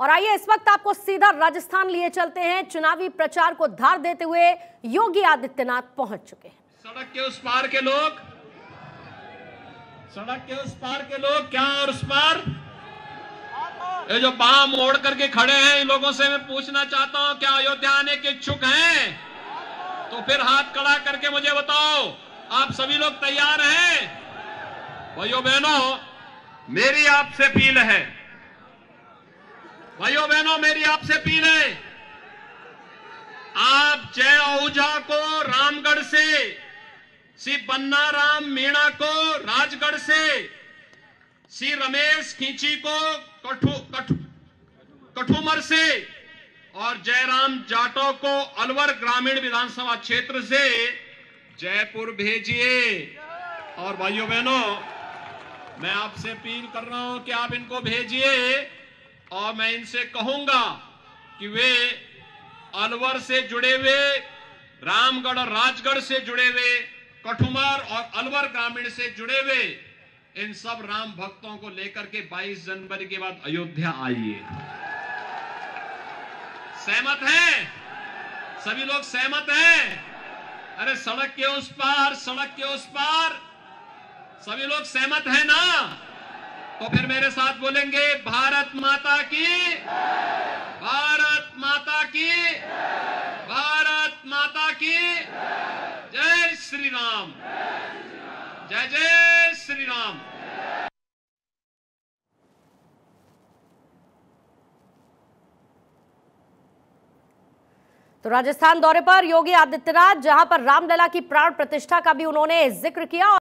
और आइए इस वक्त आपको सीधा राजस्थान लिए चलते हैं। चुनावी प्रचार को धार देते हुए योगी आदित्यनाथ पहुंच चुके हैं। सड़क के उस पार के लोग क्या और उस पार ये जो बाह मोड़ करके खड़े हैं, इन लोगों से मैं पूछना चाहता हूं, क्या अयोध्या आने के इच्छुक हैं? तो फिर हाथ खड़ा करके मुझे बताओ, आप सभी लोग तैयार हैं? भाइयों बहनों, मेरी आपसे अपील है, आप जय आहुजा को रामगढ़ से, श्री बन्नाराम मीणा को राजगढ़ से, श्री रमेश खींची को कठूमर से और जयराम जाटो को अलवर ग्रामीण विधानसभा क्षेत्र से जयपुर भेजिए। और भाइयों बहनों, मैं आपसे अपील कर रहा हूं कि आप इनको भेजिए और मैं इनसे कहूंगा कि वे अलवर से जुड़े हुए, रामगढ़ और राजगढ़ से जुड़े हुए, कठूमर और अलवर ग्रामीण से जुड़े हुए इन सब राम भक्तों को लेकर के 22 जनवरी के बाद अयोध्या आइए। सहमत हैं? सभी लोग सहमत हैं? अरे सड़क के उस पार सभी लोग सहमत हैं ना? तो फिर मेरे साथ बोलेंगे, भारत माता की जय श्री राम, जय जय श्री राम। तो राजस्थान दौरे पर योगी आदित्यनाथ, जहां पर रामलला की प्राण प्रतिष्ठा का भी उन्होंने जिक्र किया।